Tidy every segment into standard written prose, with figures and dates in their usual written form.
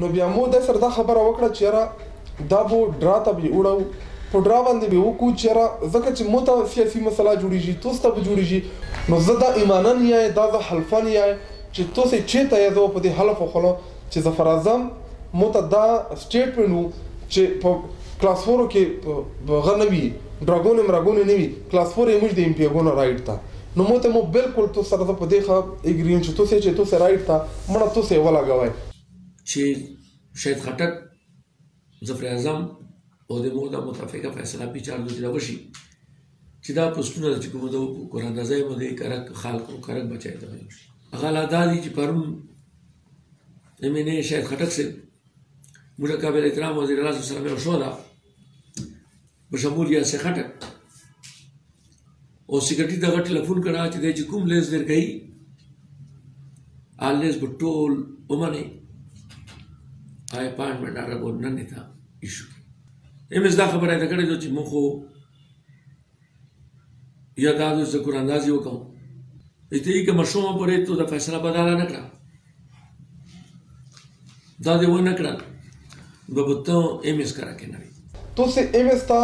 نو بیا مو د سر دا خبره وکړه چې را دا بو ډرا ته به وړو په ډرا باندې به وکړو چې را ځکه چې مو ته سیاسي مسله جوړیږي توس ته به جوړیږي نو زه دا ایمانن یې دا د حلفان یې چې توس چې ته یې زه په دې حلف وخلو چې ظفر اعظم مو ته دا سټیټمنټ وو چې په کلاس 4 کې غنوي ډراګون مرګون نه وي کلاس 4 یې موږ د امپیګون رائټ تا نو مو ته مو بالکل توس سره په دې ښه اګرین چې توس رائټ تا مړه توس یې ولا غوي شهید خټک ظفر اعظم او د مو د متفقه فیصله په چارو کې راوشي چې دا پښتون د کوم د قران ازای باندې کرک خلق او کرک بچای دی هغه لا دادی چې پرم ایمنه شهید خټک سے مراقبه احترام او د رسول سره مې شو دا بشمول یا شهید خټک او سیکرټری دا ټلیفون کړه چې د کوم لیز ور گئی آلیز بټول عمره I appointment are about Nanita issue. MS Dakabara, the Karajo Chimoko Yagadu is the Kurandazioka. It take a Mashoma Bore to the Fasanabadala Nakra. Dadi Wanakra, Babuton, MS Karakanari. To say MSTA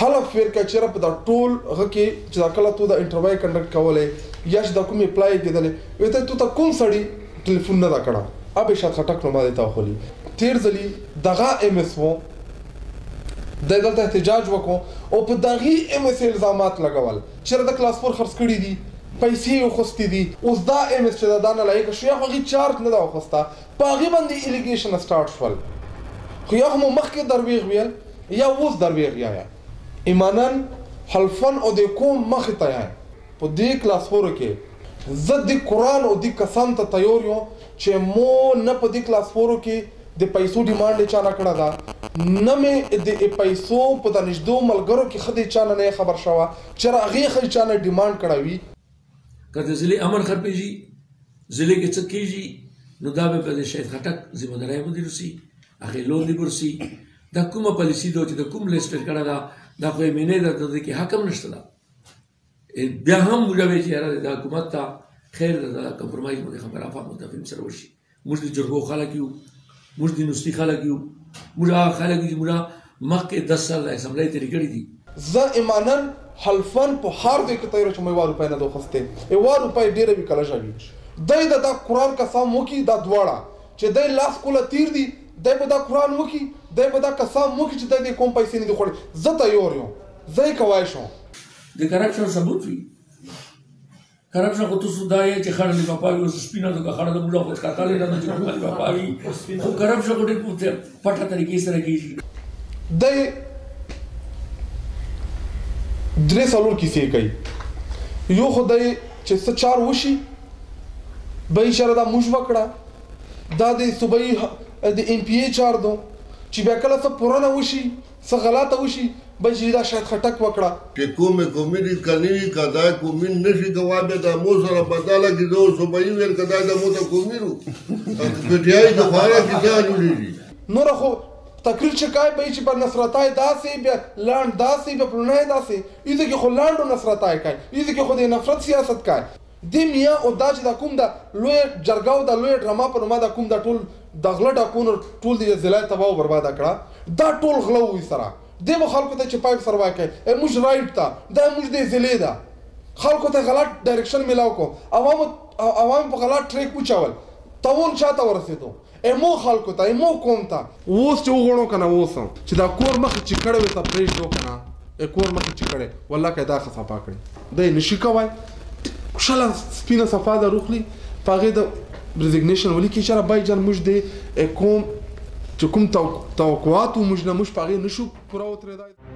Halafir Kachera, the tool, Haki, Chakala to the interview conduct Kawale, Yash Dakumi Play Gedale, with a Tuta Kunsari, Tilfunda Dakara. अब شهید خټک نوم د تاخلي تیر ځلی دغه ام اس او دغه احتجاج وکړو او په دغه ام اس الزامات لګول چې د کلاس 4 خرڅ کړي دي پیسې یو خوستې دي اوس دا ام اس چې دا نه لایق شو یا هغه چارت نه دا خوسته په غي باندې الیګیشن سٹارټ شول خو یو مخکې درویغ ویل یا اوس درویغ یا ایمانن حلفن او د کوم مخ ته یا په دې کلاس 4 کې زد د قران او د قسم ته تیار یو چې مو نه په د کلاس 4 کې د پیسو ډیماند چا نه کړه دا نه مې د پیسو په دنشدو ملګرو کې خدي چا نه خبر شوه چې راغي خل چا نه ډیماند کړه وی کله ځلې امر خرپېږي ځلې کې څه کېږي نو دا به په شهید خټک ذمہ داري مدیر سي هغه لون دی ورسي دا کومه پالیسی دوی د کوم لیسټر کړه دا خو یې مینه درته کې حکم نشته بیا هم موږ چې را د حکومت ته خیر د کمپرمایز مو خبره په متفهم سره وشي موږ د جرګو خلک یو موږ د نوستي خلک یو موږ خلک دي موږ مخکې 10 سال اسمبلی ته لري دي ز ایمانن حلفن په هر د کتایرو چې مې واره پاینه دوخسته ایوارو پای ډیره وی کله شوی دای د قران قسم وکي دا دواړه چې دای لاس کوله تیر دي دای په دا قران وکي دای په دا قسم وکي چې دای کوم پیسې نه خوړي زته یور یو زای کوای شو The corruption sabut vi. Corruption ko tu sudaiye chhara ni papavi us spina to chhara da mula ko katale na to papavi. Ko corruption ko de puthe pata tarike se ragi. Dai dre salur ki se kai. Yo khodai che sachar wushi bai shara da mushwakra da de subai de MPA char do chibakala sa purana wushi sa galata wushi بجیدا شهید خټک وکړه چې کومه کومې کلنی کدا کومې نشي کوابه د مو سره بداله کې زو صبحې ور کدا د مو ته کومیرو په دې د فارې کې ځای جوړیږي نور خو تقریر چې کای به چې پر نصرتای داسې به لاند داسې به پرنه داسې یذ کې خو لاندو نصرتای کای یذ کې خو د نفرت سیاست کای د میا او داج د کوم د لوی جرګاو د لوی ډرما پر ما د کوم د ټول د غلټه کونر ټول د ځلای تباو برباد کړه دا ټول غلو وي سره د مخالکو ته چپایک سروا کوي موږ رائټ تا دا موږ د زلې دا خلکو ته غلط ډایرکشن ملاو کو عوام په غلط ټریک وچول تاون چاته ورسېدو مو خلکو ته مو کوم ته اوس چې وګورو کنه اوس چې دا کور مخ چې کړه وته پرېږ دو کنه ا کور مخ چې کړه والله که دا خصه پاکړي د نشي کوي شاله سپینه صفه د روخلی پاره د ریزګنیشن ولې کې چې بای جان موږ د کوم Чекум толкова, толкова, мужна муж пари, нищо право трябва да